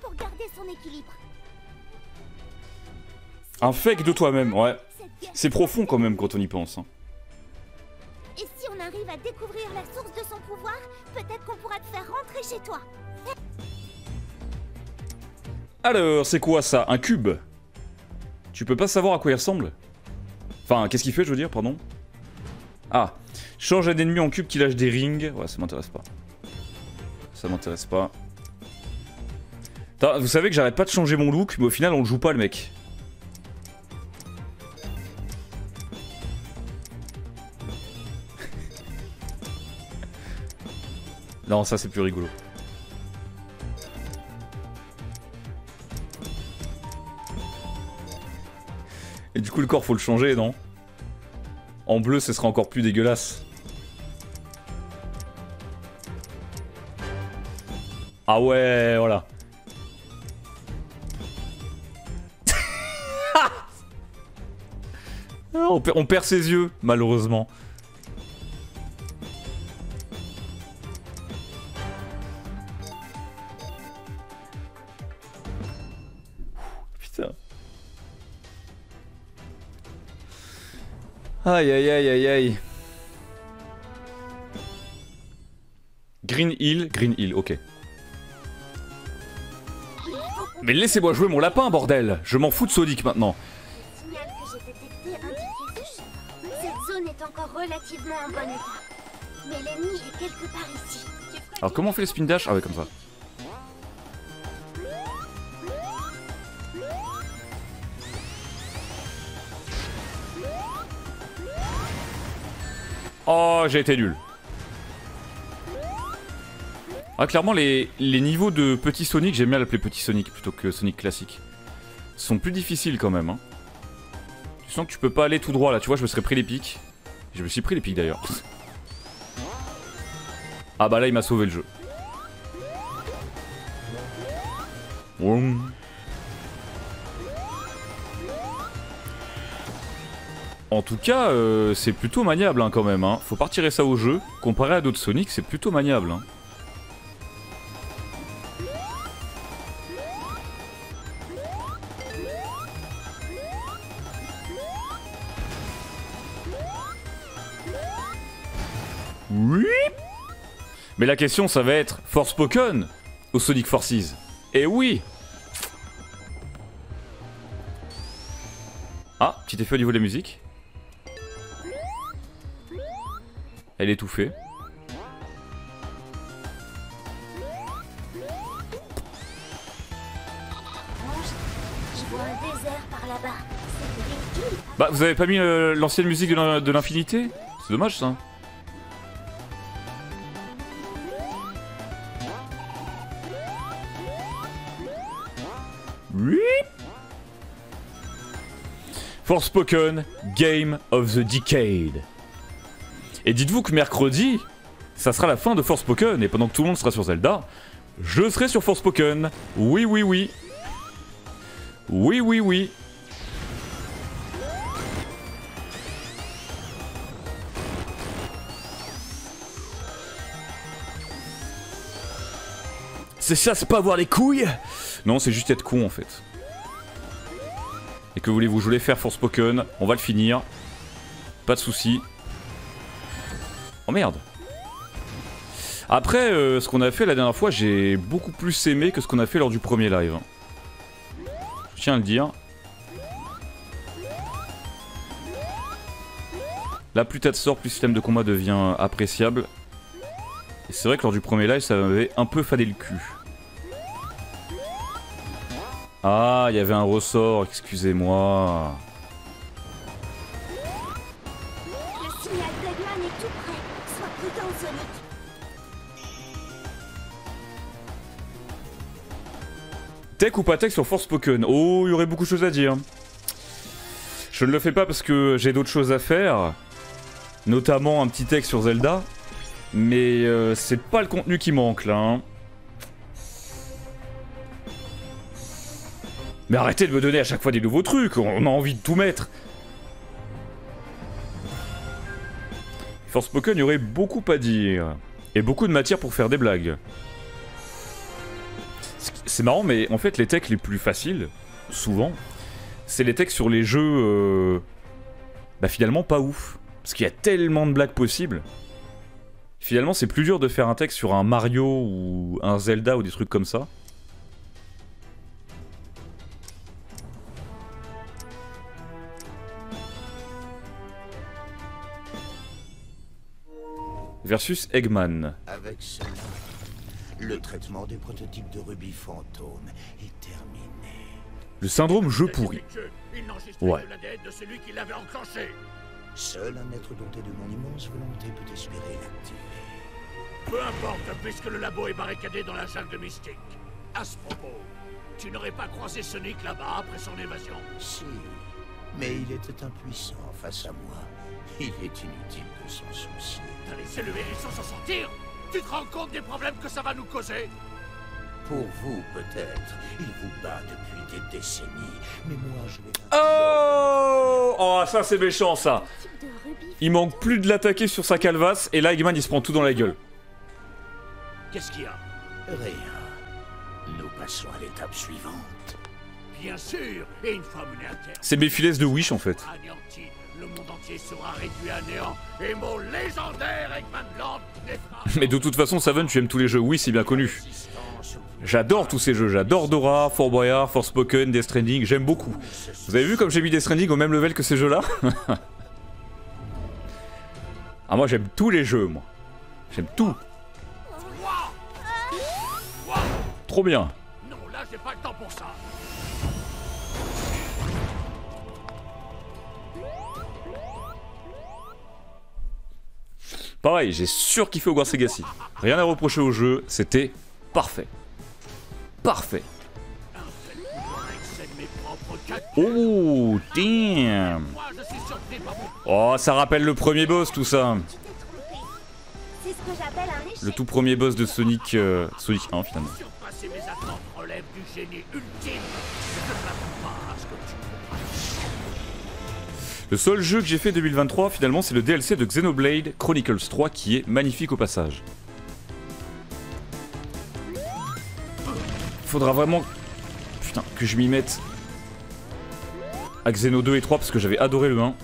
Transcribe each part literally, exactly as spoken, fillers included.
pour garder son équilibre. Un fake de toi-même, ouais. C'est profond quand même quand on y pense. Hein. Et si on arrive à découvrir la source de son pouvoir, peut-être qu'on pourra te faire rentrer chez toi. Alors, c'est quoi ça? Un cube? Tu peux pas savoir à quoi il ressemble? Enfin, qu'est-ce qu'il fait, je veux dire, pardon? Ah, change un ennemi en cube qui lâche des rings. Ouais, ça m'intéresse pas. Ça m'intéresse pas. Vous savez que j'arrête pas de changer mon look, mais au final, on le joue pas, le mec. Non, ça, c'est plus rigolo. Et du coup, le corps, faut le changer, non? En bleu, ce sera encore plus dégueulasse. Ah ouais, voilà. on, on perd ses yeux, malheureusement. Aïe aïe aïe aïe aïe. Green Hill, Green Hill, ok. Mais laissez-moi jouer mon lapin, bordel. Je m'en fous de Sonic maintenant. Alors comment on fait le spin dash? Ah ouais, comme ça. Oh, j'ai été nul. Ah, clairement, les, les niveaux de Petit Sonic, j'aime bien l'appeler Petit Sonic plutôt que Sonic classique, sont plus difficiles quand même. Hein. Tu sens que tu peux pas aller tout droit là, tu vois, je me serais pris les pics. Je me suis pris les pics d'ailleurs. Ah bah là, il m'a sauvé le jeu. En tout cas, euh, c'est plutôt maniable hein, quand même. Hein. Faut pas retirer ça au jeu. Comparé à d'autres Sonic, c'est plutôt maniable. Hein. Oui. Mais la question, ça va être Forspoken ou Sonic Forces. Eh oui. Ah, petit effet au niveau de la musique. Elle est étouffée. Bah, vous avez pas mis euh, l'ancienne musique de l'infinité? C'est dommage ça. Oui. Forspoken, Game of the Decade. Et dites-vous que mercredi, ça sera la fin de Forspoken, et pendant que tout le monde sera sur Zelda, je serai sur Forspoken. Oui, oui, oui. Oui, oui, oui. C'est ça, c'est pas avoir les couilles? Non, c'est juste être con en fait. Et que voulez-vous, je voulais faire Forspoken, on va le finir. Pas de soucis. Oh merde. Après, euh, ce qu'on a fait la dernière fois, j'ai beaucoup plus aimé que ce qu'on a fait lors du premier live. Je tiens à le dire. Là, plus t'as de sorts, plus le système de combat devient appréciable. Et c'est vrai que lors du premier live, ça m'avait un peu fadé le cul. Ah, il y avait un ressort, excusez-moi. Tech ou pas tech sur Forspoken? Oh, il y aurait beaucoup de choses à dire. Je ne le fais pas parce que j'ai d'autres choses à faire. Notamment un petit tech sur Zelda. Mais euh, c'est pas le contenu qui manque là. Hein. Mais arrêtez de me donner à chaque fois des nouveaux trucs. On a envie de tout mettre. Forspoken, il y aurait beaucoup à dire. Et beaucoup de matière pour faire des blagues. c'est marrant, mais en fait, les techs les plus faciles, souvent, c'est les techs sur les jeux, euh, bah finalement pas ouf. Parce qu'il y a tellement de blagues possibles. Finalement, c'est plus dur de faire un tech sur un Mario ou un Zelda ou des trucs comme ça. Versus Eggman. Avec cela, le traitement des prototypes de Ruby Fantôme est terminé. Le syndrome jeu pourri. Ouais. Seul un être doté de mon immense volonté peut espérer l'activer. Peu importe, puisque le labo est barricadé dans la jungle mystique. À ce propos, tu n'aurais pas croisé Sonic là-bas après son évasion? Si, mais il était impuissant face à moi. Il est inutile de s'en soucier. T'as laissé le hérisson s'en sortir? Tu te rends compte des problèmes que ça va nous causer? Pour vous, peut-être. Il vous bat depuis des décennies. Mais moi, je vais... Oh, oh, ça, c'est méchant, ça. Il manque plus de l'attaquer sur sa calvasse, et là, Eggman, il se prend tout dans la gueule. Qu'est-ce qu'il y a? Rien. Nous passons à l'étape suivante. Bien sûr, et une fois mené à terre... C'est Mephiles de Wish, en fait. Le monde entier sera réduit à néant et mon légendaire Eggman Land naîtra. Mais de toute façon, Savun, tu aimes tous les jeux, oui, c'est bien connu. J'adore tous ces jeux, j'adore Dora, Fort Boyard, Forspoken, Death Stranding, j'aime beaucoup. Vous avez vu comme j'ai mis Death Stranding au même level que ces jeux-là? Ah, moi j'aime tous les jeux, moi. J'aime tout. Trop bien. Non, là j'ai pas le temps pour ça. Pareil, j'ai surkiffé au Grand Sega City. Rien à reprocher au jeu, c'était parfait. Parfait. Oh, damn. Oh, ça rappelle le premier boss, tout ça. Le tout premier boss de Sonic... Euh, Sonic un, finalement. Le seul jeu que j'ai fait deux mille vingt-trois, finalement, c'est le D L C de Xenoblade Chronicles trois, qui est magnifique au passage. Faudra vraiment... Putain, que je m'y mette à Xeno deux et trois, parce que j'avais adoré le un.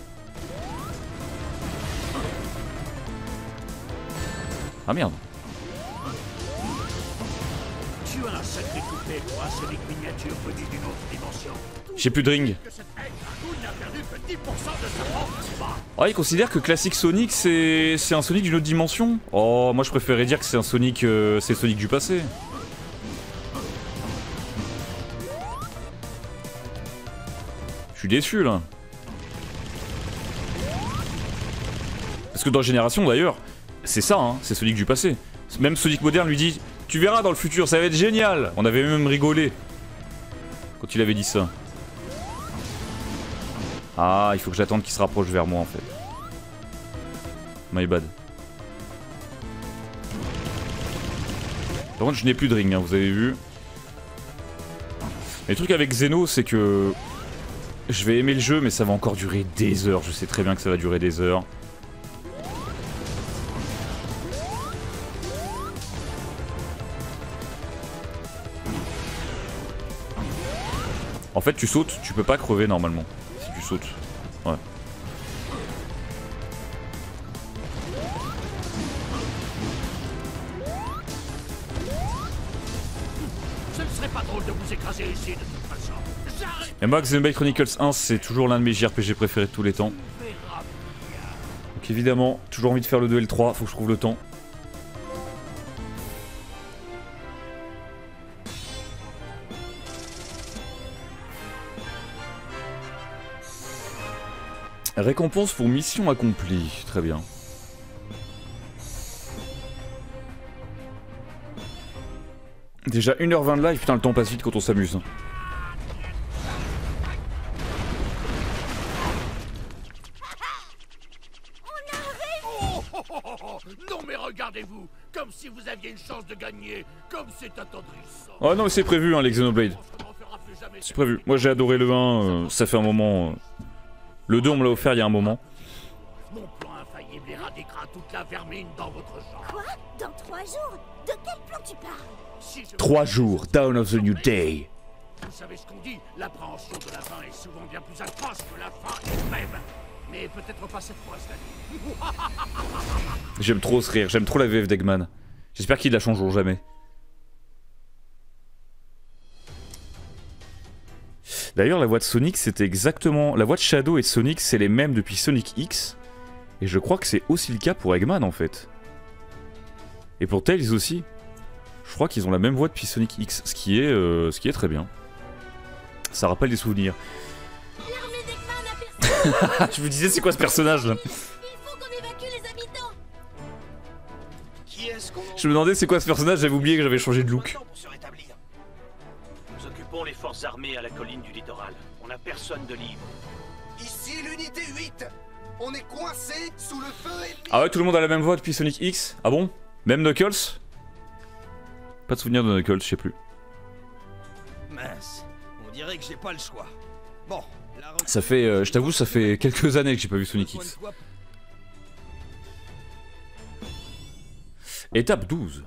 Ah merde. J'ai plus de ring. Oh, ils considèrent que Classic Sonic c'est un Sonic d'une autre dimension. Oh, moi je préférais dire que c'est un Sonic, euh, c'est Sonic du passé. Je suis déçu là. Parce que dans Génération d'ailleurs, c'est ça, hein, c'est Sonic du passé. Même Sonic moderne lui dit, tu verras dans le futur, ça va être génial. On avait même rigolé quand il avait dit ça. Ah, il faut que j'attende qu'il se rapproche vers moi en fait. My bad. Par contre, je n'ai plus de ring, hein, vous avez vu. Les trucs avec Xeno, c'est que je vais aimer le jeu, mais ça va encore durer des heures. Je sais très bien que ça va durer des heures. En fait, tu sautes, tu peux pas crever normalement. Saute. Ouais. Ce ne serait pas drôle de vous écraser ici de toute façon. Et moi, Xenoblade Chronicles un, c'est toujours l'un de mes J R P G préférés de tous les temps. Donc évidemment, toujours envie de faire le deux et le trois, faut que je trouve le temps. Récompense pour mission accomplie, très bien. Déjà une heure vingt de live, putain le temps passe vite quand on s'amuse. Oh, oh, oh, oh. Non mais regardez-vous, comme si vous aviez une chance de gagner, comme c'est attendrissant. Oh non mais c'est prévu hein, les Xenoblade. C'est prévu, moi j'ai adoré le un, euh, ça fait un moment... Euh... Le deux, on me l'a offert il y a un moment. Mon plan infaillible éradiquera toute la vermine dans votre champ. Quoi? Dans trois jours? De quel plan tu parles? Trois jours, Dawn of the New Day. Vous savez ce qu'on dit, l'appréhension de la fin est souvent bien plus atroce que la fin elle-même. Mais peut-être pas cette fois, cette J'aime trop ce rire, j'aime trop la V F d'Eggman. J'espère qu'ils la changeront jamais. D'ailleurs, la voix de Sonic, c'était exactement... La voix de Shadow et de Sonic, c'est les mêmes depuis Sonic X. Et je crois que c'est aussi le cas pour Eggman, en fait. Et pour Tails aussi. Je crois qu'ils ont la même voix depuis Sonic X, ce qui est, euh, ce qui est très bien. Ça rappelle des souvenirs. Je vous disais, c'est quoi ce personnage là? Il faut qu'on évacue les habitants. Qui est-ce qu'on... Je me demandais c'est quoi ce personnage, j'avais oublié que j'avais changé de look. Pour se rétablir. Nous occupons les forces armées à la colline du littoral. On n'a personne de libre. Ici l'unité huit. On est coincé sous le feu et... Ah ouais, tout le monde a la même voix depuis Sonic X. Ah bon? Même Knuckles? Pas de souvenir de Knuckles, je sais plus. Mince, on dirait que j'ai pas le choix. Bon. Ça fait, euh, je t'avoue, ça fait quelques années que j'ai pas vu Sonic X. Étape douze.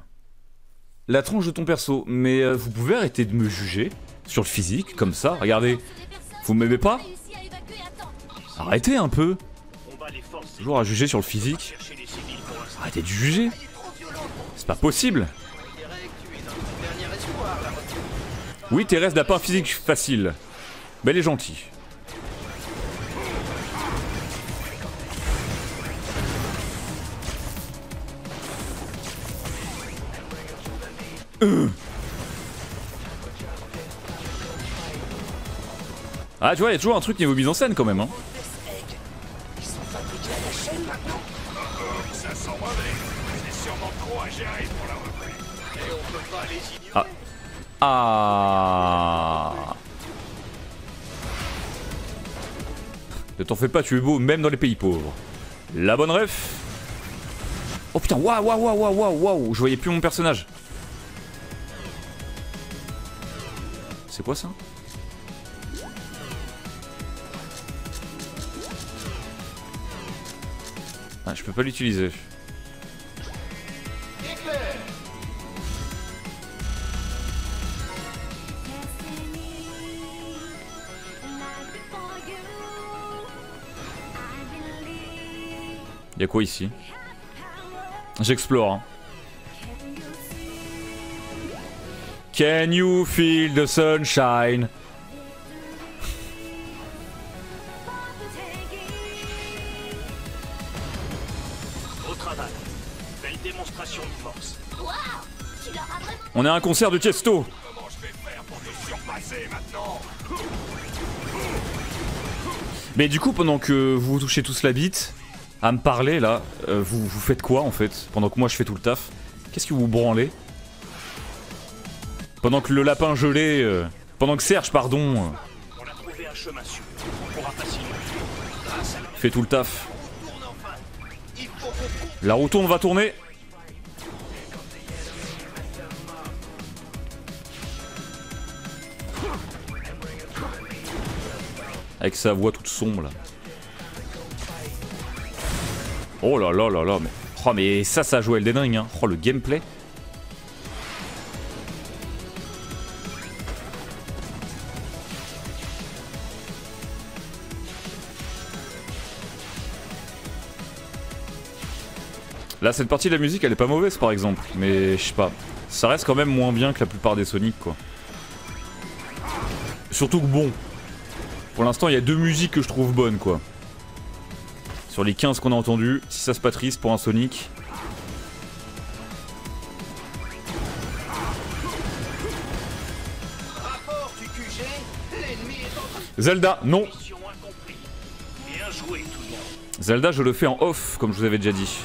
La tronche de ton perso. Mais euh, vous pouvez arrêter de me juger sur le physique, comme ça. Regardez, vous m'aimez pas? Arrêtez un peu. Toujours à juger sur le physique. Arrêtez de juger. C'est pas possible. Oui, Thérèse n'a pas un physique facile. Mais elle est gentille. Euh. Ah tu vois, il y a toujours un truc niveau mise en scène quand même hein. Ah. Ah. Ne t'en fais pas, tu es beau même dans les pays pauvres. La bonne ref. Oh putain, waouh waouh waouh waouh waouh, je voyais plus mon personnage. C'est quoi ça? Ah, je peux pas l'utiliser. Y'a quoi ici? J'explore. Hein. Can you feel the sunshine? Au travail. Belle démonstration de force. Wow, tu l'auras vraiment... On a un concert de Tiesto. Comment je vais faire pour te surpasser maintenant? Mais du coup, pendant que vous vous touchez tous la bite, à me parler là, euh, vous, vous faites quoi en fait? Pendant que moi je fais tout le taf, qu'est-ce que vous branlez? Pendant que le lapin gelé, euh, pendant que Serge, pardon, euh, fait tout le taf. La roue tourne, va tourner. Avec sa voix toute sombre là. Oh là là là là, mais, oh, mais ça, ça a joué des dingues, hein. Oh le gameplay. Là cette partie de la musique elle est pas mauvaise par exemple, mais je sais pas, ça reste quand même moins bien que la plupart des Sonic quoi. Surtout que bon, pour l'instant il y a deux musiques que je trouve bonnes quoi. Sur les quinze qu'on a entendues, si ça se patrise pour un Sonic. Zelda, non. Zelda je le fais en off comme je vous avais déjà dit.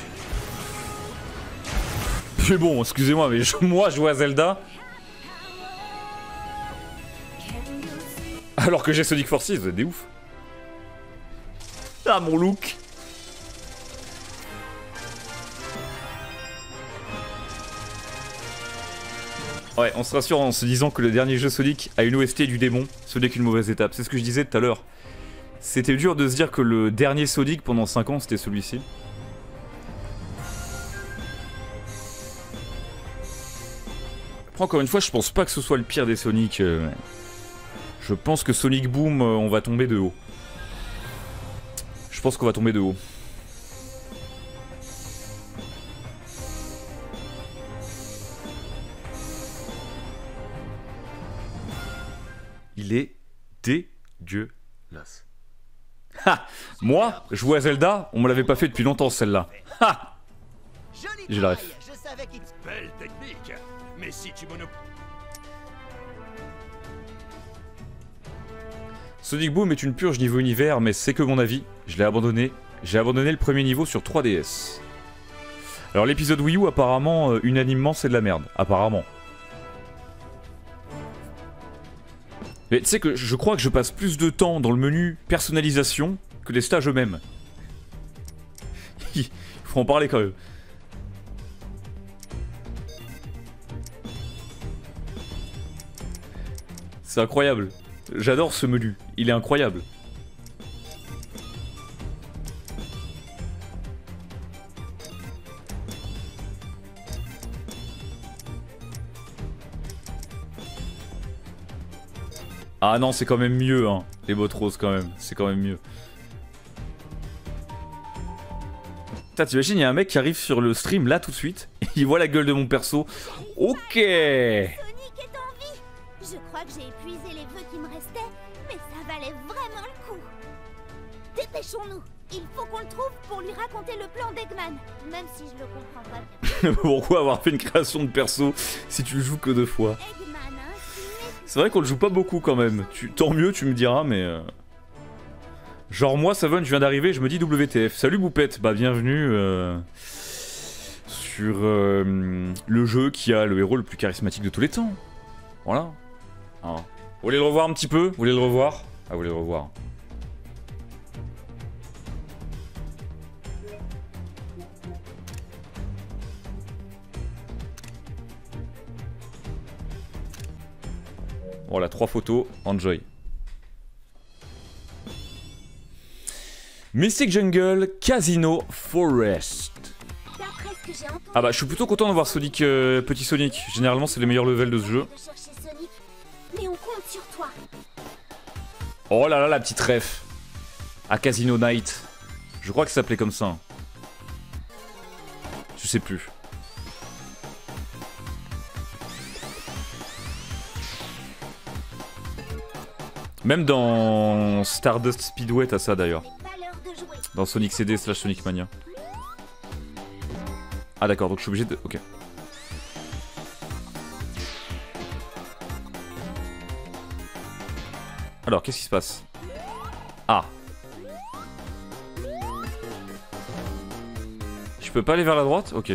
Mais bon, excusez-moi, mais je, moi je joue à Zelda. Alors que j'ai Sonic Forces, vous êtes des ouf. Ah mon look. Ouais, on se rassure en se disant que le dernier jeu Sonic a une O S T du démon, ce n'est qu'une mauvaise étape. C'est ce que je disais tout à l'heure. C'était dur de se dire que le dernier Sonic pendant cinq ans c'était celui-ci. Après, encore une fois, je pense pas que ce soit le pire des Sonic. Euh... Je pense que Sonic Boom, euh, on va tomber de haut. Je pense qu'on va tomber de haut. Il est dégueulasse. Ha! Moi, jouer à Zelda, on me l'avait pas fait depuis longtemps celle-là. Ha! J'ai la ref. Belle technique, mais si tu monop... Sonic Boom est une purge niveau univers, mais c'est que mon avis. Je l'ai abandonné. J'ai abandonné le premier niveau sur trois D S. Alors l'épisode Wii U, apparemment, euh, unanimement, c'est de la merde. Apparemment. Mais tu sais que je crois que je passe plus de temps dans le menu personnalisation que les stages eux-mêmes. Il faut en parler quand même. C'est incroyable. J'adore ce menu, il est incroyable. Ah non, c'est quand même mieux, hein, les bottes roses quand même, c'est quand même mieux. Putain, t'imagines, il y a un mec qui arrive sur le stream là tout de suite, et il voit la gueule de mon perso. Ok. Je crois que j'ai épuisé les vœux qui me restaient, mais ça valait vraiment le coup. Dépêchons-nous, il faut qu'on le trouve pour lui raconter le plan d'Eggman, même si je le comprends pas. Pourquoi avoir fait une création de perso si tu le joues que deux fois? C'est vrai qu'on le joue pas beaucoup quand même. Tu... Tant mieux, tu me diras, mais... Euh... Genre moi, Savun, je viens d'arriver, je me dis W T F. Salut Boupette, bah bienvenue euh... sur euh... le jeu qui a le héros le plus charismatique de tous les temps. Voilà. Ah. Vous voulez le revoir un petit peu? Vous voulez le revoir? Ah, vous voulez le revoir. Voilà, trois photos. Enjoy. Mystic Jungle, Casino, Forest. Ah bah, je suis plutôt content de voir Sonic, euh, Petit Sonic. Généralement, c'est les meilleurs levels de ce jeu. Mais on compte sur toi. Oh là là, la petite ref. À Casino Night. Je crois que ça s'appelait comme ça. Je sais plus. Même dans Stardust Speedway, t'as ça d'ailleurs. Dans Sonic C D slash Sonic Mania. Ah d'accord, donc je suis obligé de... Ok. Alors, qu'est-ce qui se passe? Ah. Je peux pas aller vers la droite? Ok.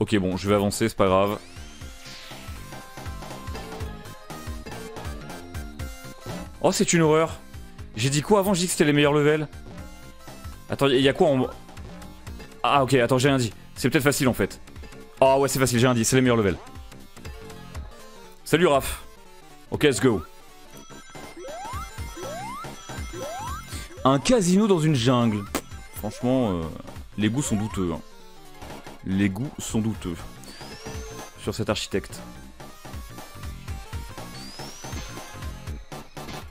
Ok, bon, je vais avancer, c'est pas grave. Oh, c'est une horreur. J'ai dit quoi avant? J'ai dit que c'était les meilleurs levels. Attends, il y a quoi en... Ah ok, attends, j'ai rien dit. C'est peut-être facile en fait. Ah ouais, c'est facile, j'ai rien dit, c'est les meilleurs levels. Salut Raph. Ok, let's go. Un casino dans une jungle. Franchement, euh, les goûts sont douteux. Hein. Les goûts sont douteux. Sur cet architecte.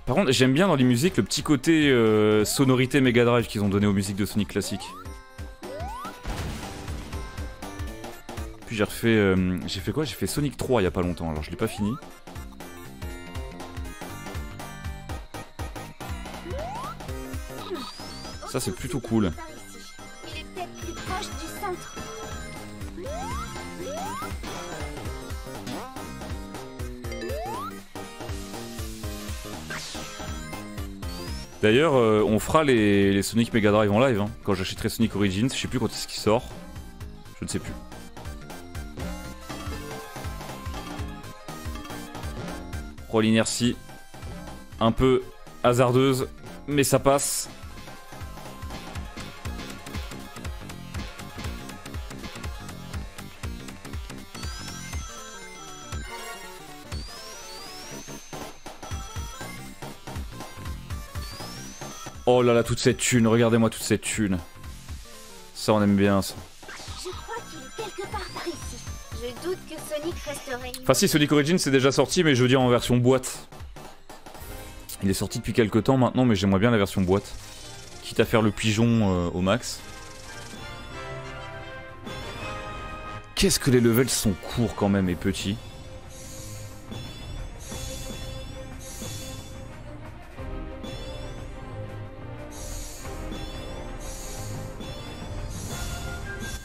Par contre, j'aime bien dans les musiques le petit côté euh, sonorité Mega Drive qu'ils ont donné aux musiques de Sonic classique. Puis j'ai refait... Euh, j'ai fait quoi? J'ai fait Sonic trois il y a pas longtemps, alors je l'ai pas fini. Ça c'est plutôt cool. D'ailleurs, euh, on fera les, les Sonic Mega Drive en live, hein, quand j'achèterai Sonic Origins, je sais plus quand est-ce qu'il sort, je ne sais plus. Oh, l'inertie, un peu hasardeuse, mais ça passe. Oh là là, toute cette thune, regardez-moi toute cette thune. Ça, on aime bien ça. Je crois qu'il est quelque part par ici. Je doute que Sonic resterait. Enfin si, Sonic Origins c'est déjà sorti, mais je veux dire en version boîte. Il est sorti depuis quelques temps maintenant, mais j'aimerais bien la version boîte. Quitte à faire le pigeon euh, au max. Qu'est-ce que les levels sont courts quand même et petits.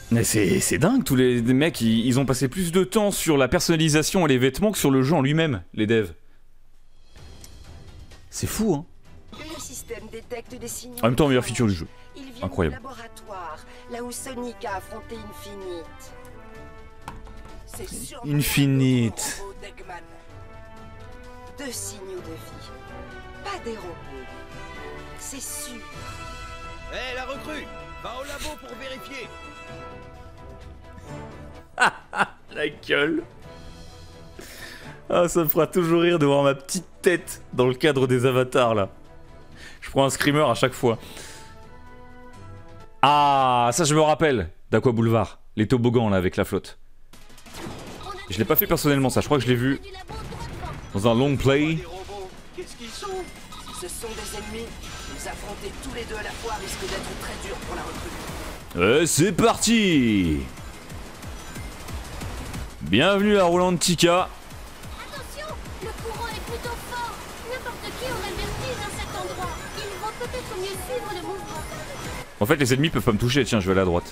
Mais c'est dingue, tous les, les mecs, ils, ils ont passé plus de temps sur la personnalisation et les vêtements que sur le jeu en lui-même, les devs. C'est fou, hein. Le système détecte des signaux. En même temps, meilleure feature du jeu. Incroyable. Laboratoire, là où Sonic a affronté Infinite. Infinite. Deux signaux de vie. Pas des robots. C'est sûr. Hé, hey, la recrue, va au labo pour vérifier. La gueule. Ah, ça me fera toujours rire de voir ma petite tête dans le cadre des avatars là. Je prends un screamer à chaque fois. Ah, ça je me rappelle d'Aqua Boulevard, les toboggans là avec la flotte. Je l'ai pas fait personnellement ça, je crois que je l'ai vu dans un long play. Qu'est-ce qu'ils sont ? Ce sont des ennemis. Nous affronter tous les deux à la fois risque d'être très dur pour la recrue. Et c'est parti. Bienvenue à Rolantica. Attention, le courant est plutôt fort. N'importe qui aurait le vertige à cet endroit. Ils vont peut-être mieux suivre le mouvement. En fait, les ennemis peuvent pas me toucher. Tiens, je vais aller à droite.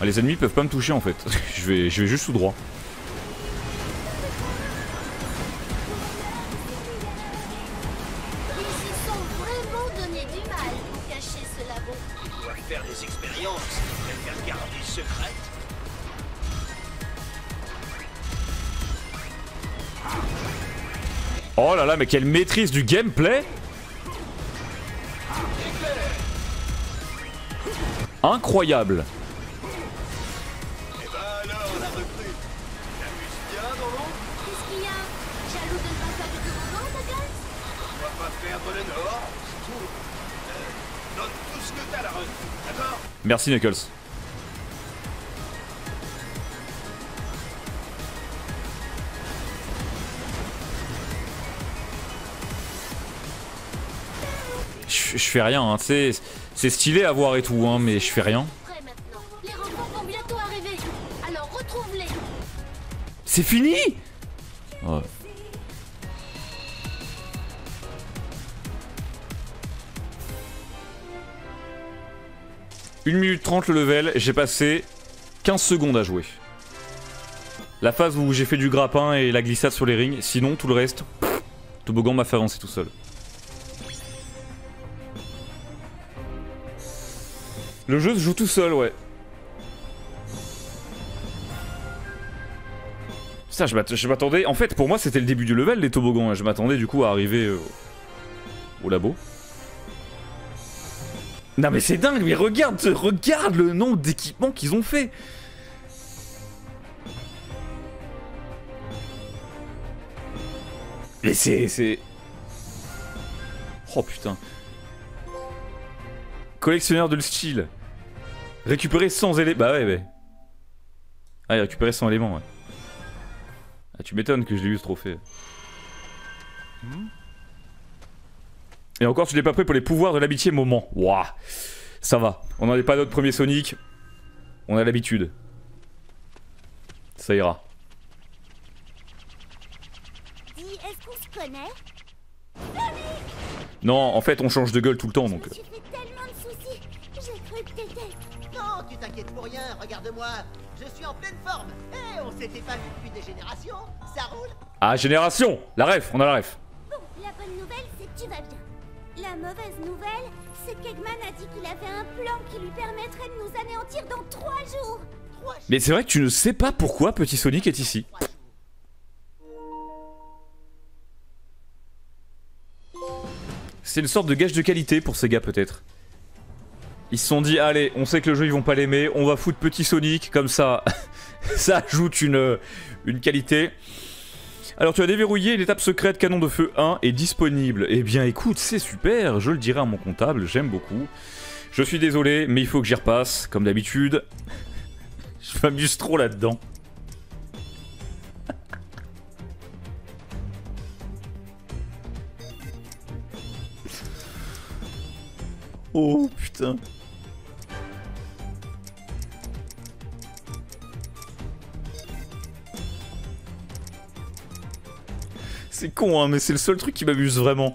Ah, les ennemis peuvent pas me toucher en fait. je vais, je vais juste tout droit. Oh là là, mais quelle maîtrise du gameplay! Incroyable! Merci Knuckles. Je fais rien, hein. C'est stylé à voir et tout, hein, mais je fais rien. C'est fini ouais. une minute trente le level, j'ai passé quinze secondes à jouer. La phase où j'ai fait du grappin et la glissade sur les rings, sinon tout le reste, pff, toboggan m'a fait avancer tout seul. Le jeu se joue tout seul, ouais. Ça, je m'attendais... En fait, pour moi, c'était le début du level, les toboggans. Je m'attendais, du coup, à arriver euh, au labo. Non, mais c'est dingue, mais regarde, regarde le nombre d'équipements qu'ils ont fait. Mais c'est... c'est... Oh, putain. Collectionneur de le style. Récupérer cent éléments. Bah ouais, ouais. Ah, il récupérait cent éléments, ouais. Ah, tu m'étonnes que je l'ai eu ce trophée. Et encore, tu l'es pas prêt pour les pouvoirs de l'amitié moment. Waouh. Ça va. On n'en est pas notre premier Sonic. On a l'habitude. Ça ira. Dis, est-ce qu'on se connaît ? Non, en fait, on change de gueule tout le temps donc. Non, tu t'inquiètes pour rien, regarde-moi, je suis en pleine forme. Eh, on s'était pas vu depuis des générations, ça roule. Ah, génération, la ref, on a la ref. Bon, la bonne nouvelle, c'est que tu vas bien. La mauvaise nouvelle, c'est qu'Eggman a dit qu'il avait un plan qui lui permettrait de nous anéantir dans trois jours. Trois jours. Mais c'est vrai que tu ne sais pas pourquoi Petit Sonic est ici. C'est une sorte de gage de qualité pour ces gars peut-être. Ils se sont dit, allez, on sait que le jeu, ils vont pas l'aimer, on va foutre Petit Sonic, comme ça, ça ajoute une, une qualité. Alors tu as déverrouillé l'étape secrète canon de feu un est disponible. Eh bien écoute, c'est super, je le dirai à mon comptable, j'aime beaucoup. Je suis désolé, mais il faut que j'y repasse, comme d'habitude. Je m'amuse trop là-dedans. Oh putain. C'est con hein, mais c'est le seul truc qui m'amuse vraiment.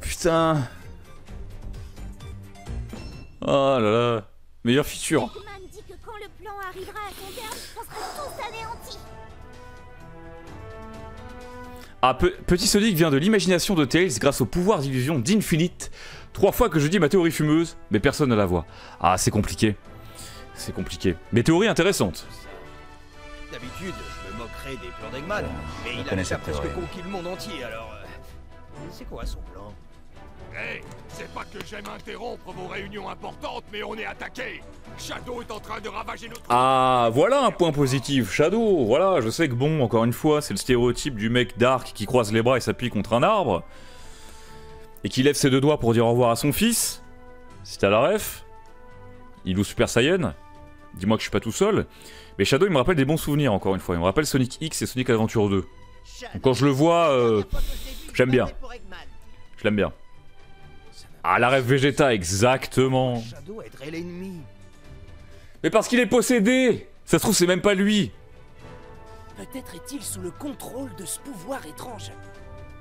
Putain. Oh là là. Meilleure feature. Ah, pe Petit Sonic vient de l'imagination de Tails grâce aux pouvoirs d'illusion d'Infinite. Trois fois que je dis ma théorie fumeuse, mais personne ne la voit. Ah, c'est compliqué. C'est compliqué. Mais théorie intéressante. D'habitude, je me moquerais des plans d'Eggman, mais il a déjà presque conquis le monde entier, alors... C'est quoi son plan? Hey, c'est pas que j'aime interrompre vos réunions importantes, mais on est attaqué. Shadow est en train de ravager notre... Ah, voilà un point positif, Shadow. Voilà, je sais que bon, encore une fois, c'est le stéréotype du mec dark qui croise les bras et s'appuie contre un arbre. Et qui lève ses deux doigts pour dire au revoir à son fils. Si t'as la ref. Il ou Super Saiyan. Dis-moi que je suis pas tout seul. Mais Shadow, il me rappelle des bons souvenirs, encore une fois. Il me rappelle Sonic X et Sonic Adventure deux. Donc quand je le vois... Euh... J'aime bien. Je l'aime bien. Ah, la rêve Vegeta, exactement. Mais parce qu'il est possédé. Ça se trouve, c'est même pas lui. Peut-être est-il sous le contrôle de ce pouvoir étrange.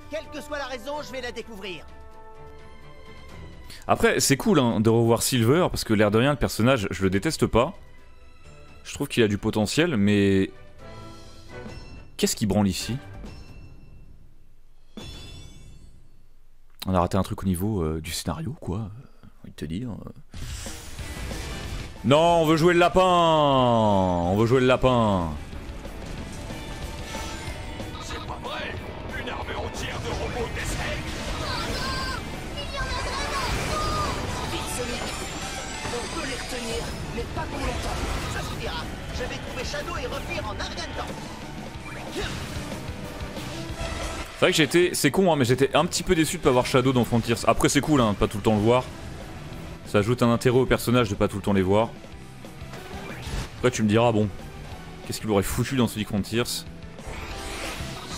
Quelle que soit la raison, je vais la découvrir. Après, c'est cool hein, de revoir Silver, parce que l'air de rien, le personnage, je le déteste pas. Je trouve qu'il a du potentiel, mais... Qu'est-ce qui branle ici ? On a raté un truc au niveau euh, du scénario, quoi. J'ai envie de te dire. Euh... Non, on veut jouer le lapin. On veut jouer le lapin. C'est pas vrai. Une armée entière de robots d'essai. Oh non, il y en a vraiment. Vite, Sonic. On peut les retenir, mais pas pour longtemps. Ça suffira. Je vais trouver Shadow et revenir en un rien de temps. C'est vrai que j'étais, c'est con hein, mais j'étais un petit peu déçu de pas avoir Shadow dans Frontiers. Après c'est cool hein, de pas tout le temps le voir. Ça ajoute un intérêt au personnage de pas tout le temps les voir. Après tu me diras bon, qu'est-ce qu'il aurait foutu dans Sonic Frontiers?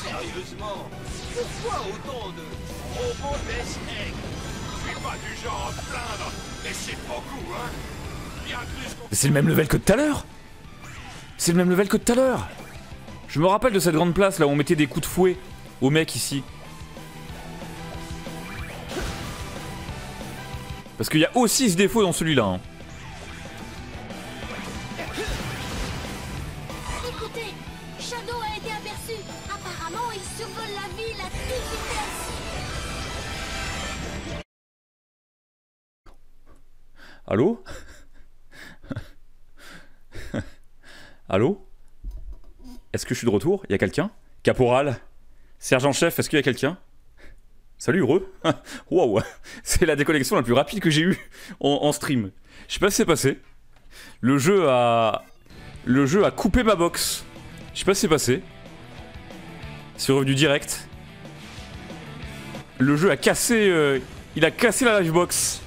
Sérieusement, pourquoi autant de robots des eggs? Je suis pas du genre à plaindre, mais c'est beaucoup hein. Mais c'est le même level que tout à l'heure. C'est le même level que tout à l'heure. Je me rappelle de cette grande place là où on mettait des coups de fouet. Au mec ici. Parce qu'il y a aussi ce défaut dans celui-là. Hein. Écoutez, Shadow a été aperçu. Apparemment, il survole la ville à toute vitesse. Allô? Allô? Est-ce que je suis de retour? Il y a quelqu'un? Caporal? Sergent-chef, est-ce qu'il y a quelqu'un? Salut, heureux. Waouh, c'est la déconnexion la plus rapide que j'ai eue en, en stream. Je sais pas ce qui s'est passé. Le jeu a... Le jeu a coupé ma box. Je sais pas ce qui s'est passé. C'est revenu direct. Le jeu a cassé... Euh... Il a cassé la live box.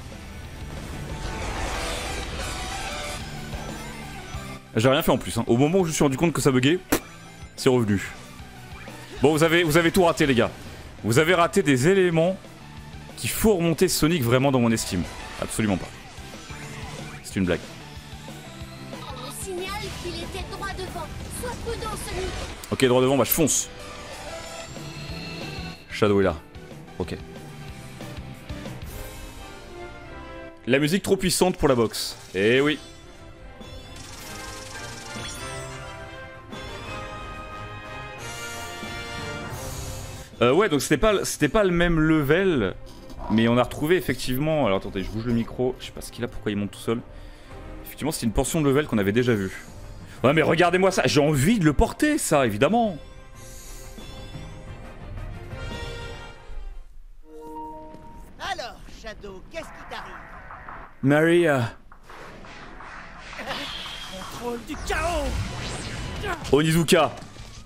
J'ai rien fait en plus. Hein. Au moment où je me suis rendu compte que ça buguait, c'est revenu. Bon, vous avez, vous avez tout raté, les gars. Vous avez raté des éléments qui font remonter Sonic vraiment dans mon estime. Absolument pas. C'est une blague. On me signale qu'il était droit devant. Sois prudent, Sonic. Ok, droit devant, bah je fonce. Shadow est là. Ok. La musique trop puissante pour la boxe. Eh oui. Euh, ouais, donc c'était pas, c'était pas le même level Mais on a retrouvé effectivement... Alors attendez, je bouge le micro. Je sais pas ce qu'il a, pourquoi il monte tout seul. Effectivement, c'est une portion de level qu'on avait déjà vue. Ouais, mais regardez-moi ça. J'ai envie de le porter, ça, évidemment. Alors, Shadow, qu'est-ce qui t'arrive? Maria. Contrôle du chaos. Onizuka,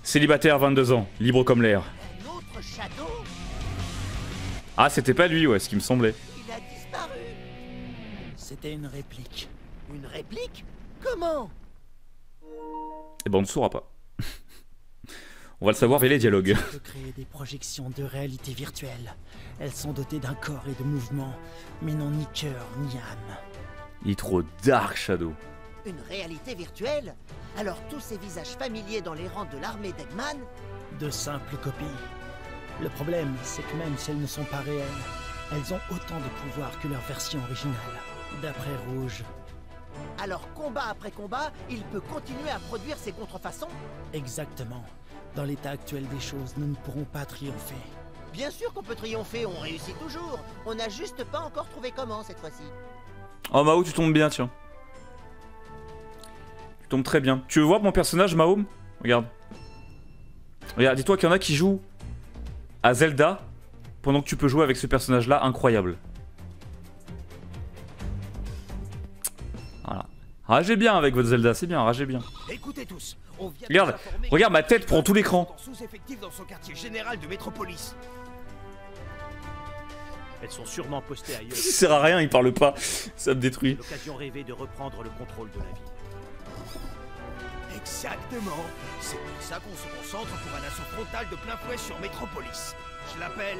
célibataire, vingt-deux ans, libre comme l'air. Un autre Shadow? Ah, c'était pas lui, ouais, ce qui me semblait. Il a disparu. C'était une réplique. Une réplique? Comment? Eh ben, on ne saura pas. On va le savoir via les dialogues. On peut créer des projections de réalité virtuelle. Elles sont dotées d'un corps et de mouvements, mais n'ont ni cœur ni âme. Il est trop dark, Shadow. Une réalité virtuelle? Alors tous ces visages familiers dans les rangs de l'armée d'Eggman? De simples copies. Le problème, c'est que même si elles ne sont pas réelles, elles ont autant de pouvoir que leur version originale, d'après Rouge. Alors combat après combat, il peut continuer à produire ses contrefaçons? Exactement. Dans l'état actuel des choses, nous ne pourrons pas triompher. Bien sûr qu'on peut triompher, on réussit toujours. On n'a juste pas encore trouvé comment cette fois-ci. Oh Mahou, tu tombes bien, tiens. Tu tombes très bien. Tu veux voir mon personnage, Mahou? Regarde. Regarde, dis-toi qu'il y en a qui jouent à Zelda pendant que tu peux jouer avec ce personnage-là, incroyable. Voilà. Ragez bien avec votre Zelda, c'est bien, ragez bien. Écoutez tous, on vient regarde, regarde ma tête prend tout l'écran. Sous-effectif dans son quartier général de Métropolis. Elles sont sûrement postées ailleurs. Ça sert à rien, il parle pas. Ça me détruit. L'occasion rêvée de reprendre le contrôle de la ville. Exactement. C'est pour ça qu'on se concentre pour un assaut frontal de plein fouet sur Métropolis. Je l'appelle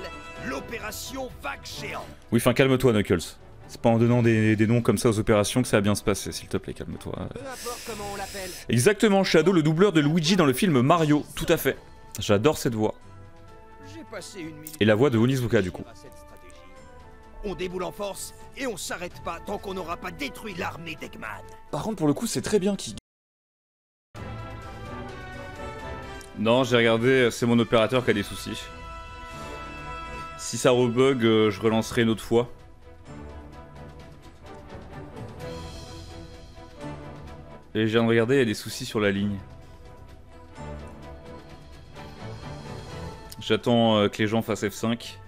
l'opération Vague Géant. Oui, enfin calme-toi, Knuckles. C'est pas en donnant des, des noms comme ça aux opérations que ça va bien se passer, s'il te plaît, calme-toi. Peu importe comment on l'appelle. Exactement, Shadow, le doubleur de Luigi dans le film Mario, tout à fait. J'adore cette voix. Passé une minute. Et la voix de Onizuka, du coup. On déboule en force et on s'arrête pas tant qu'on n'aura pas détruit l'armée d'Eggman. Par contre, pour le coup, c'est très bien qui... Non, j'ai regardé, c'est mon opérateur qui a des soucis. Si ça rebug, euh, je relancerai une autre fois. Et je viens de regarder, il y a des soucis sur la ligne. J'attends euh, que les gens fassent F cinq.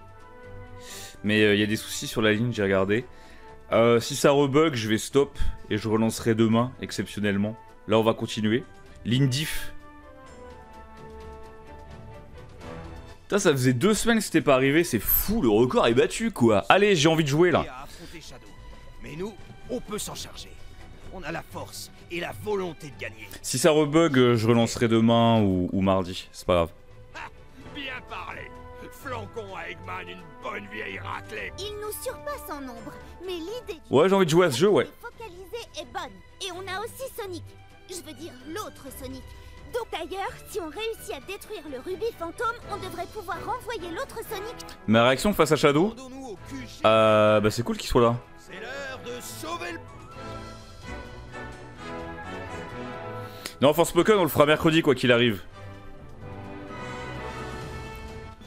Mais euh, il y a des soucis sur la ligne, j'ai regardé. Euh, si ça rebug, je vais stop et je relancerai demain, exceptionnellement. Là, on va continuer. Ligne diff. Putain, ça faisait deux semaines que c'était pas arrivé, c'est fou, le record est battu, quoi. Allez, j'ai envie de jouer, là. Mais nous, on peut s'en charger. On a la force et la volonté de gagner. Si ça rebug, je relancerai demain ou, ou mardi. C'est pas grave. Ah, bien parlé. Flanquons à Eggman une bonne vieille raclée. Il nous surpasse en nombre, mais l'idée. Ouais, j'ai envie de jouer à ce jeu, ouais. Focaliser est bonne. Et on a aussi Sonic. Je veux dire l'autre Sonic. Donc d'ailleurs, si on réussit à détruire le rubis fantôme, on devrait pouvoir renvoyer l'autre Sonic. Ma réaction face à Shadow. Euh, bah c'est cool qu'il soit là. C'est l'heure de sauver le. Non, Forspoken, on le fera mercredi, quoi qu'il arrive.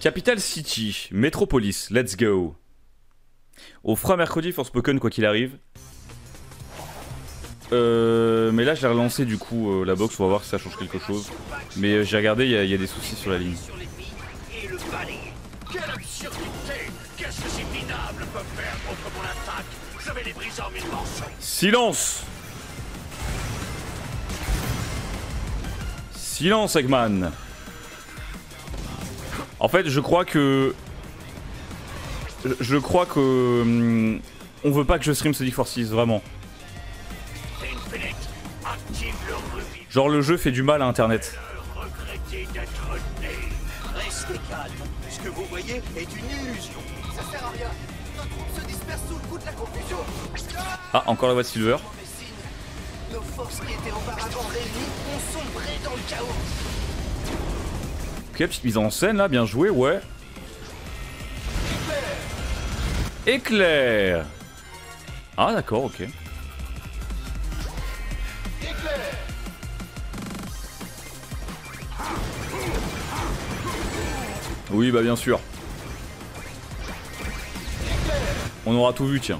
Capital City, Métropolis, let's go. On fera mercredi, Forspoken, quoi qu'il arrive. Euh, mais là, j'ai relancé du coup euh, la box, on va voir si ça change quelque chose. Mais euh, j'ai regardé, il y, y a des soucis sur la ligne. Silence! Silence, Eggman. En fait, je crois que... Je crois que... Hum, on veut pas que je stream Sonic Forces, vraiment. Genre, le jeu fait du mal à Internet. Ah, encore la voix de Silver. Nos forces qui étaient auparavant réunies ont sombré dans le chaos. Ok, petite mise en scène là, bien joué, ouais. Éclair. Éclair. Ah d'accord, ok. Éclair. Oui, bah bien sûr. Éclair. On aura tout vu, tiens.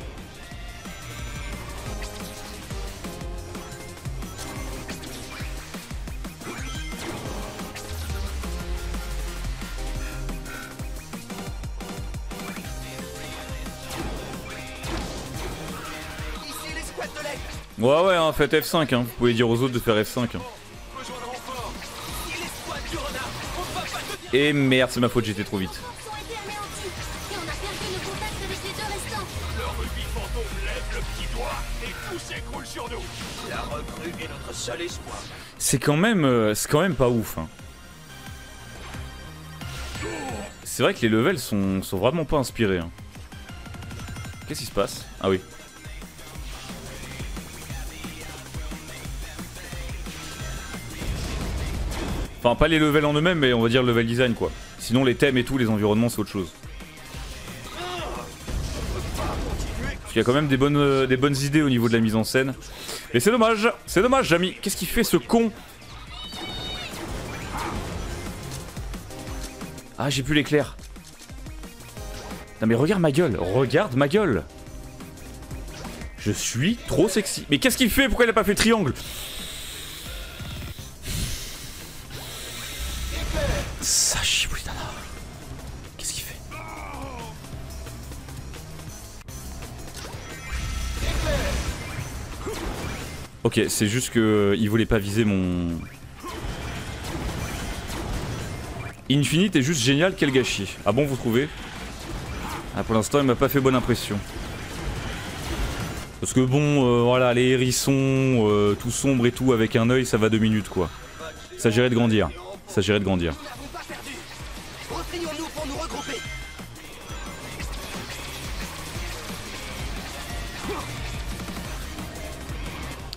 Ouais ouais hein, faites F cinq hein, vous pouvez dire aux autres de faire F cinq hein. Et merde, c'est ma faute, j'étais trop vite. C'est quand même, c'est quand même pas ouf hein. C'est vrai que les levels sont, sont vraiment pas inspirés hein. Qu'est-ce qui se passe? Ah oui. Enfin, pas les levels en eux-mêmes, mais on va dire level design, quoi. Sinon, les thèmes et tout, les environnements, c'est autre chose. Parce qu'il y a quand même des bonnes, euh, des bonnes idées au niveau de la mise en scène. Mais c'est dommage, c'est dommage, Jamy. Qu'est-ce qu'il fait, ce con? Ah, j'ai plus l'éclair. Non, mais regarde ma gueule, regarde ma gueule. Je suis trop sexy. Mais qu'est-ce qu'il fait? Pourquoi il a pas fait triangle? Sachi, qu'est-ce qu'il fait? Ok, c'est juste que il voulait pas viser mon... Infinite est juste génial, quel gâchis. Ah bon, vous trouvez? Ah, pour l'instant, il m'a pas fait bonne impression. Parce que bon, euh, voilà, les hérissons, euh, tout sombre et tout, avec un œil, ça va deux minutes, quoi. Il s'agirait de grandir. Il s'agirait de grandir.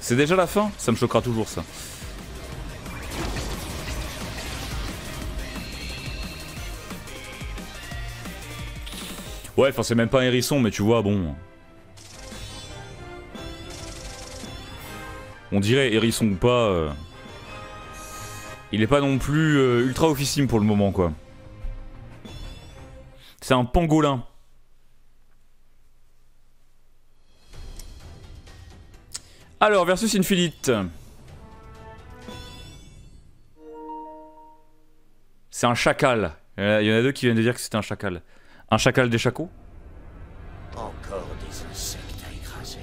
C'est déjà la fin? Ça me choquera toujours ça. Ouais, enfin c'est même pas un hérisson, mais tu vois, bon... On dirait hérisson ou pas... Euh... Il est pas non plus euh, ultra officine pour le moment, quoi. C'est un pangolin. Alors, versus Infinite. C'est un chacal. Il y en a deux qui viennent de dire que c'était un chacal. Un chacal des chacos? Encore des insectes à écraser.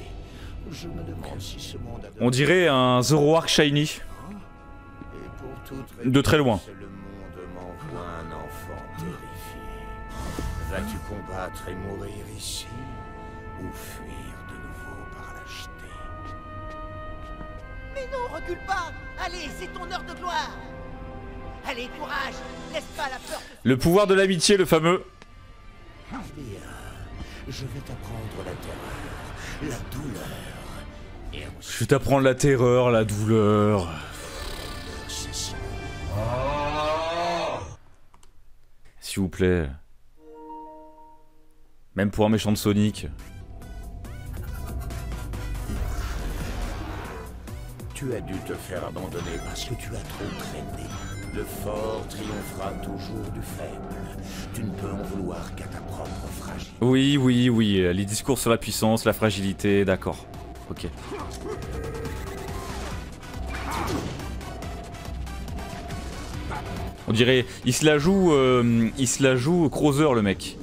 Je me demande si ce monde a de... On dirait un Zoroark shiny. De très loin. Le monde m'envoie un enfant terrifié. Vas-tu combattre et mourir ici ou fuir de nouveau par lâcheté? Mais non, recule pas. Allez, c'est ton heure de gloire. Allez, courage. Laisse pas la peur. Le pouvoir de l'amitié, le fameux. Bien, je vais t'apprendre la terreur, la douleur. Et ensuite... Je vais t'apprendre la terreur, la douleur. S'il vous plaît. Même pour un méchant de Sonic. Tu as dû te faire abandonner parce que tu as trop traîné. Le fort triomphera toujours du faible. Tu ne peux en vouloir qu'à ta propre fragilité. Oui, oui, oui. Les discours sur la puissance, la fragilité, d'accord. Ok. On dirait, il se la joue, euh, il se la joue Crozer le mec.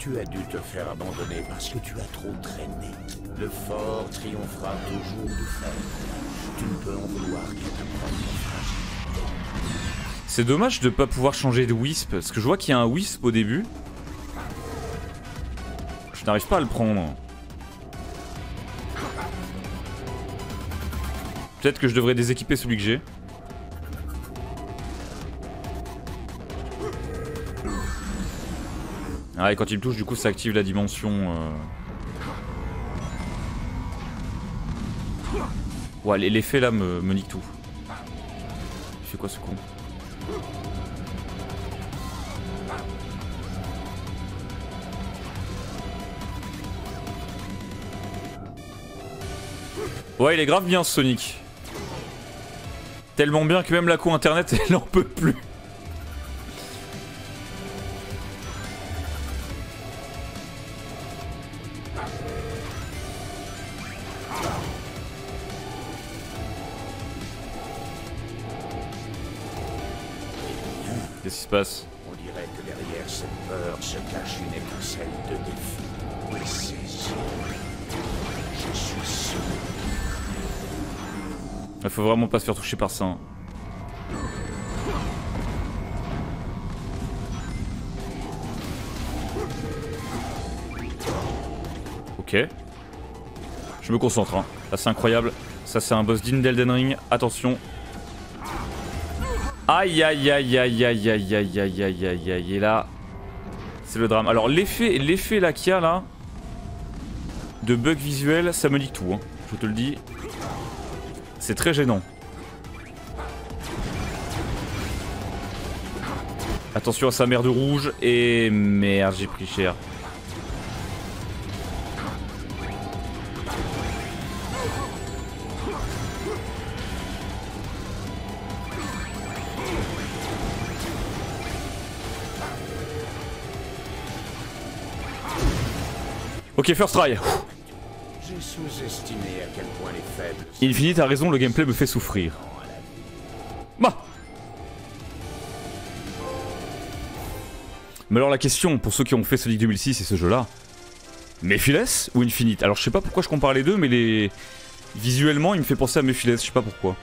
Tu as dû te faire abandonner parce que tu as trop traîné. Le fort triomphera toujours du faible. Tu ne peux en vouloir qu'à ta propre fragilité. C'est dommage de ne pas pouvoir changer de Wisp, parce que je vois qu'il y a un Wisp au début. Je n'arrive pas à le prendre. Peut-être que je devrais déséquiper celui que j'ai. Ah, et quand il me touche, du coup, ça active la dimension. Euh... Ouais, l'effet là me, me nique tout. Il fait quoi ce con ? Ouais, il est grave bien ce Sonic. Tellement bien que même la co internet, elle n'en peut plus. Qu'est-ce qui se passe? On dirait que derrière cette peur se cache une étincelle de défi. Et c'est sûr. Je suis sûr. Il faut vraiment pas se faire toucher par ça. Hein. Ok. Je me concentre. Hein. Là c'est incroyable. Ça c'est un boss digne d'Elden Ring. Attention. Aïe aïe aïe aïe aïe aïe aïe aïe aïe aïe aïe. Et là c'est le drame. Alors l'effet l'effet là qu'il y a là de bug visuel, ça me nique tout hein. Je te le dis. C'est très gênant. Attention à sa merde rouge. Et merde, j'ai pris cher. Ok, first try. J'ai sous-estimé à quel point les faibles... Infinite a raison, le gameplay me fait souffrir. Bah. Mais alors la question, pour ceux qui ont fait Sonic deux mille six et ce jeu-là, Mephiles ou Infinite? Alors je sais pas pourquoi je compare les deux, mais les... visuellement il me fait penser à Mephiles, je sais pas pourquoi.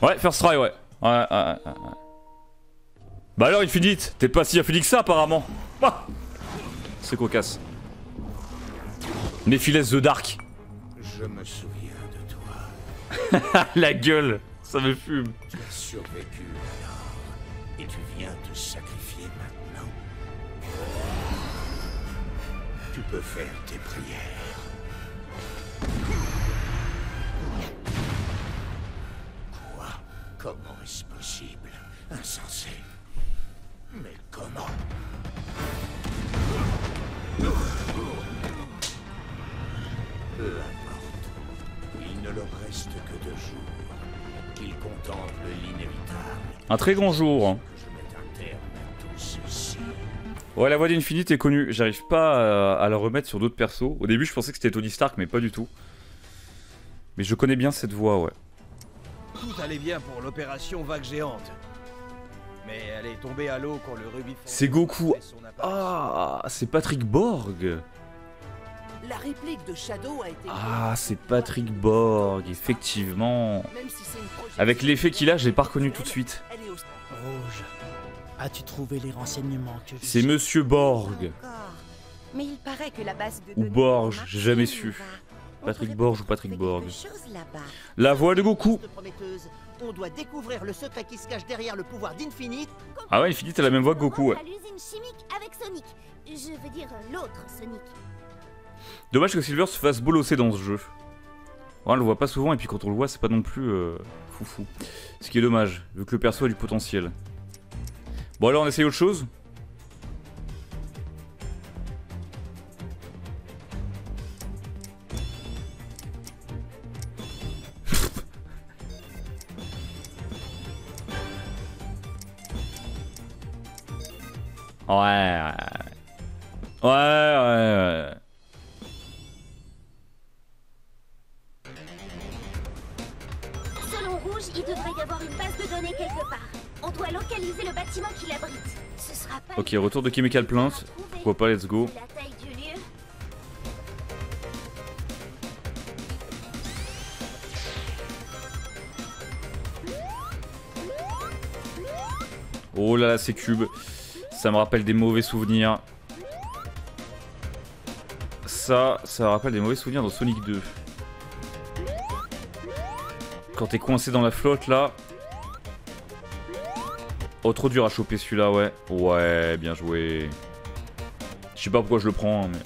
Ouais, first try, ouais. Ouais, ouais, ouais, ouais. Bah alors, Infinite, t'es pas si affini que ça, apparemment. Ah, c'est cocasse. Mephiles the Dark. Je me souviens de toi. La gueule, ça me fume. Tu as survécu alors, et tu viens te sacrifier maintenant. Tu peux faire tes prières. Comment est-ce possible? Insensé. Mais comment? Peu importe. Il ne leur reste que deux jours. Qu'ils contemplent l'inévitable. Un très grand jour. Ouais, la voix d'Infinite est connue. J'arrive pas à la remettre sur d'autres persos. Au début, je pensais que c'était Tony Stark, mais pas du tout. Mais je connais bien cette voix, ouais. Tout allait bien pour l'opération Vague Géante, mais elle est tombée à l'eau quand le rubis... C'est Goku. Ah, c'est Patrick Borg. La réplique de Shadow a été... Ah, c'est Patrick Borg, effectivement. Avec l'effet qu'il a, je l'ai pas reconnu tout de suite. Rouge, as-tu trouvé les renseignements que... C'est Monsieur Borg. Mais il paraît que la base de... Ou Borg, j'ai jamais su. Patrick Borg ou Patrick Borg. La voix de Goku. On doit découvrir le secret qui se cache derrière le pouvoir d'Infinite. Ah ouais, Infinite a la même voix que Goku. Ouais. Dommage que Silver se fasse bolosser dans ce jeu. On le voit pas souvent et puis quand on le voit, c'est pas non plus euh, foufou. Ce qui est dommage, vu que le perso a du potentiel. Bon alors on essaye autre chose. Ouais, ouais, ouais, ouais, ouais. Selon Rouge, il devrait y avoir une base de données quelque part. On doit localiser le bâtiment qui l'abrite. Ce sera pas... Ok, retour de Chemical Plant. Pourquoi pas, let's go. La taille du lieu. Oh là là, ces cubes. Ça me rappelle des mauvais souvenirs. Ça, ça me rappelle des mauvais souvenirs dans Sonic deux. Quand t'es coincé dans la flotte là. Oh, trop dur à choper celui-là, ouais. Ouais, bien joué. Je sais pas pourquoi je le prends, mais...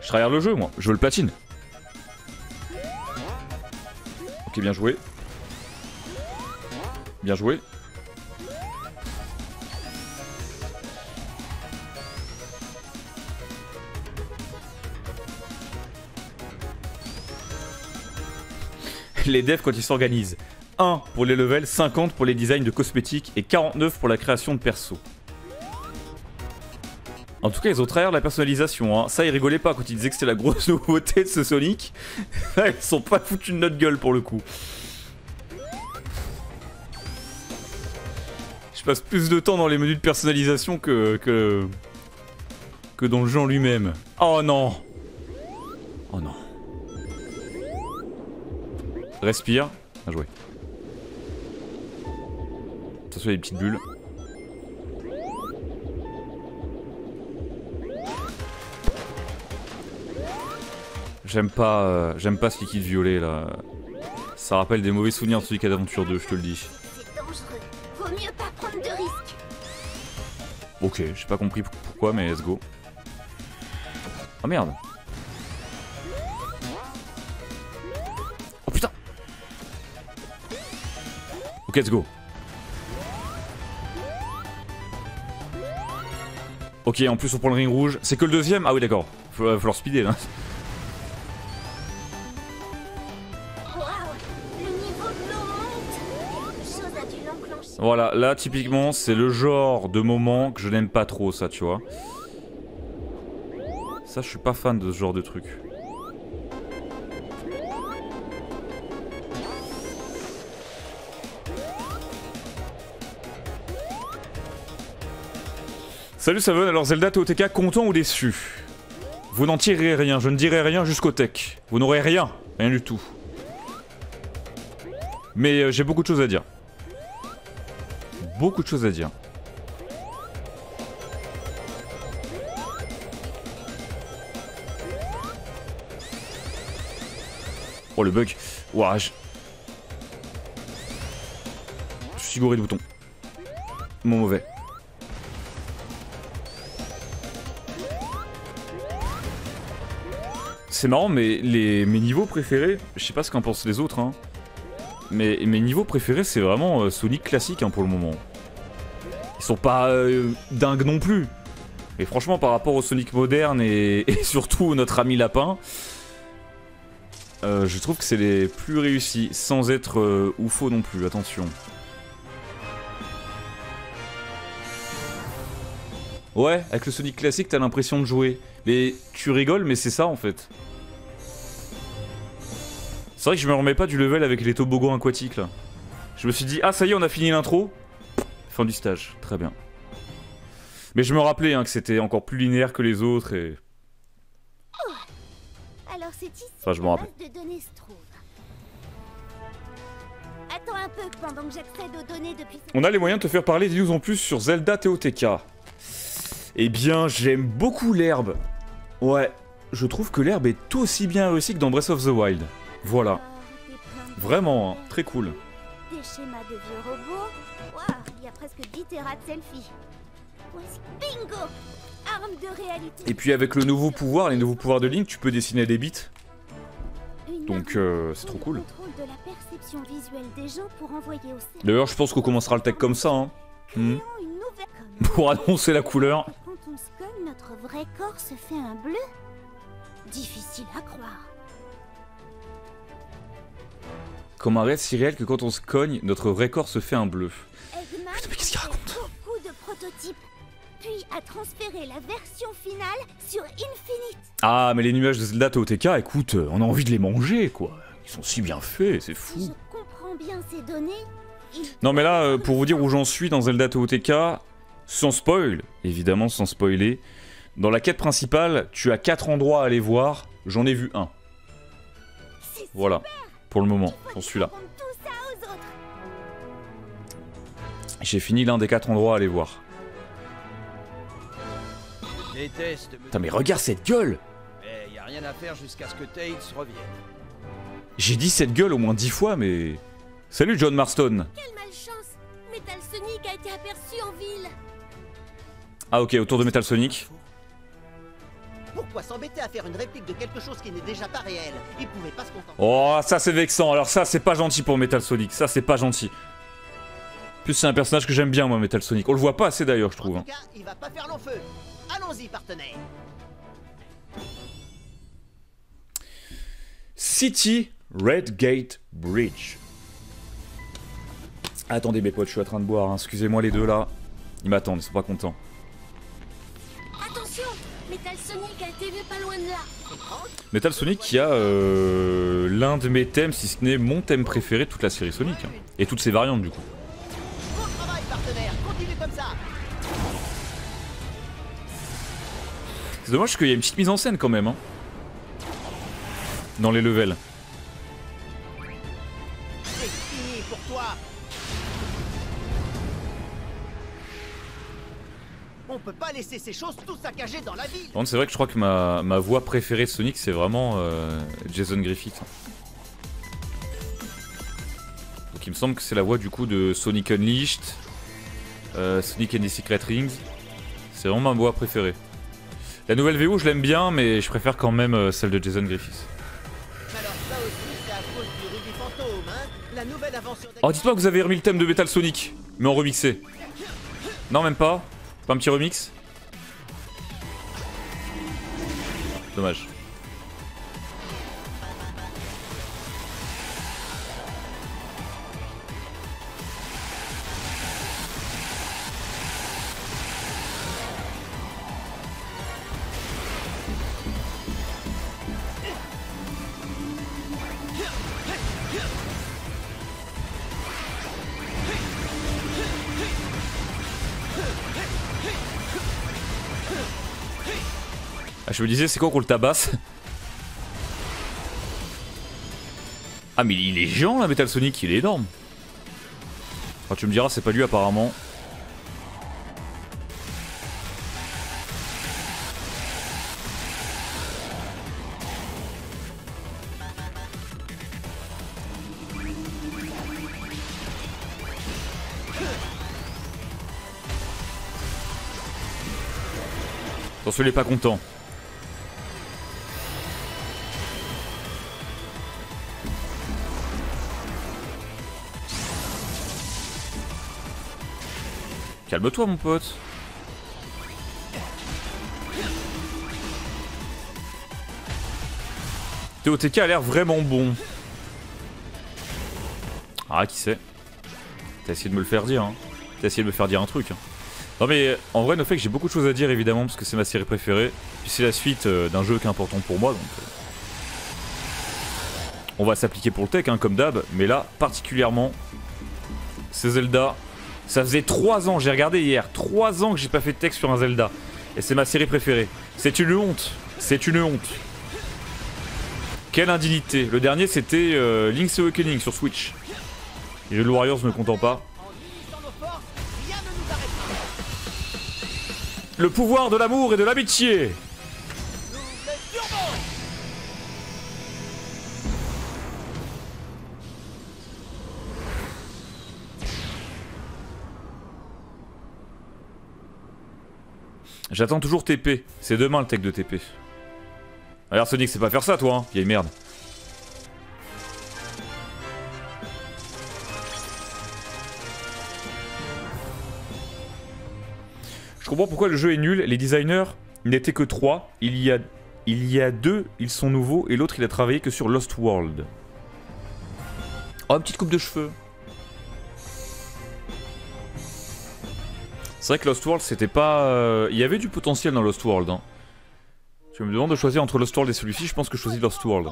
Je tryhard le jeu, moi. Je veux le platine. Ok, bien joué. Bien joué. les devs quand ils s'organisent. un pour les levels, cinquante pour les designs de cosmétiques et quarante-neuf pour la création de perso. En tout cas, ils ont trahi la personnalisation, hein. Ça, ils rigolaient pas quand ils disaient que c'était la grosse nouveauté de ce Sonic. Ils sont pas foutus de notre gueule pour le coup. Je passe plus de temps dans les menus de personnalisation que, que, que dans le jeu en lui-même. Oh non! Oh non. Respire. Bien joué. Attention, il y a des petites bulles. J'aime pas, euh, j'aime pas ce liquide violet là. Ça rappelle des mauvais souvenirs de celui qui a d'aventure deux, je te le dis. C'est dangereux. Vaut mieux pas prendre de risques. Ok, j'ai pas compris pourquoi, mais let's go. Oh merde. Oh putain. Ok, let's go. Ok, en plus on prend le ring rouge. C'est que le deuxième. Ah oui, d'accord. Faut, euh, faut leur speeder là. Voilà, là typiquement c'est le genre de moment que je n'aime pas trop ça, tu vois. Ça, je suis pas fan de ce genre de truc. Salut Savun, alors Zelda T O T K, content ou déçu? Vous n'en tirerez rien, je ne dirai rien jusqu'au tech. Vous n'aurez rien, rien du tout. Mais euh, j'ai beaucoup de choses à dire. Beaucoup de choses à dire. Oh le bug. Ouah, je... je suis gouré de boutons. Mon mauvais. C'est marrant, mais les... mes niveaux préférés, je sais pas ce qu'en pensent les autres, hein. Mais mes niveaux préférés, c'est vraiment euh, Sonic classique hein, pour le moment. Ils sont pas euh, dingues non plus. Mais franchement, par rapport au Sonic moderne et, et surtout notre ami Lapin, euh, je trouve que c'est les plus réussis, sans être euh, oufo non plus, attention. Ouais, avec le Sonic classique, t'as l'impression de jouer. Mais tu rigoles, mais c'est ça en fait. C'est vrai que je me remets pas du level avec les toboggans aquatiques là. Je me suis dit, ah ça y est on a fini l'intro. Fin du stage, très bien. Mais je me rappelais hein, que c'était encore plus linéaire que les autres et... Oh. Alors c'est ici enfin, je m'en rappelle. De données se trouve. Attends un peu pendant que j'accède aux données depuis... On a les moyens de te faire parler des news en plus sur Zelda T O T K. Eh bien j'aime beaucoup l'herbe. Ouais, je trouve que l'herbe est tout aussi bien réussie que dans Breath of the Wild. Voilà. Vraiment, hein, très cool. Des schémas de vieux robots. Waouh, il y a presque dix terras de selfies. Bingo! Arme de réalité. Et puis avec le nouveau pouvoir, les nouveaux pouvoirs de Link, tu peux dessiner des bits. Donc euh, c'est trop cool. D'ailleurs, je pense qu'on commencera le tech comme ça. Hein. Hmm. Pour annoncer la couleur. Quand on se colle, notre vrai corps se fait un bleu. Difficile à croire. Comme un rêve si réel que quand on se cogne, notre vrai corps se fait un bleu. Eggman, putain, mais qu'est-ce qu'il raconte? Beaucoup de prototypes, puis a transféré la version finale sur Infinite. Ah, mais les nuages de Zelda T O T K, écoute, on a envie de les manger, quoi. Ils sont si bien faits, c'est fou. Si je comprends bien ces données. Il... Non, mais là, pour vous dire où j'en suis dans Zelda T O T K, sans spoil, évidemment, sans spoiler, dans la quête principale, tu as quatre endroits à aller voir. J'en ai vu un. Voilà. Super. Pour le moment, j'en suis là. J'ai fini l'un des quatre endroits à aller voir. Putain mais regarde cette gueule! J'ai dit cette gueule au moins dix fois mais... Salut John Marston! Quelle malchance! Metal Sonic a été aperçu en ville! Ah ok, autour de Metal Sonic. Pourquoi s'embêter à faire une réplique de quelque chose qui n'est déjà pas réel? Ils pouvaient pas se contenter. Oh, ça c'est vexant. Alors ça c'est pas gentil pour Metal Sonic. Ça c'est pas gentil. En plus c'est un personnage que j'aime bien moi, Metal Sonic. On le voit pas assez d'ailleurs, je trouve. En tout cas, il va pas faire long feu. Allons-y, partenaire. City Red Gate Bridge. Attendez mes potes, je suis en train de boire, hein. Excusez-moi les deux là. Ils m'attendent, ils sont pas contents. Attention, Metal Sonic a été vu pas loin de là. Metal Sonic qui a euh, l'un de mes thèmes, si ce n'est mon thème préféré de toute la série Sonic. Hein. Et toutes ses variantes du coup. Bon travail partenaire, continue comme ça. C'est dommage qu'il y ait une petite mise en scène quand même. Hein. Dans les levels. On peut pas laisser ces choses tout saccager dans la ville. Bon, c'est vrai que je crois que ma, ma voix préférée de Sonic c'est vraiment euh, Jason Griffith. Donc il me semble que c'est la voix du coup de Sonic Unleashed, euh, Sonic and the Secret Rings. C'est vraiment ma voix préférée. La nouvelle V O je l'aime bien mais je préfère quand même celle de Jason Griffith. Alors ça aussi c'est à cause du Ruby Fantôme, hein, la nouvelle invention. Oh dites-moi que vous avez remis le thème de Metal Sonic, mais en remixé. Non même pas. Pas un petit remix? Dommage. Je me disais, c'est quoi qu'on le tabasse? Ah mais il est géant là, Metal Sonic, il est énorme. Enfin, tu me diras, c'est pas lui apparemment. Attention, il est pas content. Calme-toi mon pote. T O T K a l'air vraiment bon. Ah qui sait. T'as essayé de me le faire dire hein. T'as essayé de me faire dire un truc hein. Non mais en vrai, no fake, j'ai beaucoup de choses à dire évidemment parce que c'est ma série préférée. Puis c'est la suite euh, d'un jeu qui est important pour moi donc euh... on va s'appliquer pour le tech hein, comme d'hab. Mais là particulièrement c'est Zelda. Ça faisait trois ans, j'ai regardé hier, trois ans que j'ai pas fait de texte sur un Zelda. Et c'est ma série préférée. C'est une honte. C'est une honte. Quelle indignité. Le dernier c'était euh, Link's Awakening sur Switch. Les jeux de Warriors ne comptant pas. Le pouvoir de l'amour et de l'amitié. J'attends toujours T P, c'est demain le tech de T P. Regarde Sonic, c'est pas faire ça toi, hein, vieille merde. Je comprends pourquoi le jeu est nul, les designers n'étaient que trois, il y a, il y a deux, ils sont nouveaux et l'autre il a travaillé que sur Lost World. Oh, une petite coupe de cheveux. C'est vrai que Lost World, c'était pas... Euh... Il y avait du potentiel dans Lost World. Hein. Je me demande de choisir entre Lost World et celui-ci, je pense que je choisis Lost World.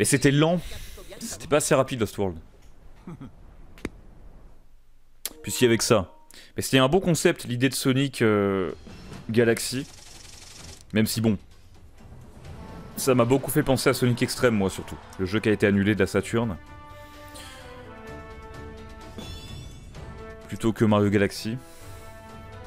Mais c'était lent. C'était pas assez rapide, Lost World. Puis s'il y avait que ça. Mais c'était un beau concept, l'idée de Sonic euh... Galaxy. Même si bon... Ça m'a beaucoup fait penser à Sonic Extreme, moi, surtout. Le jeu qui a été annulé de la Saturne. Plutôt que Mario Galaxy.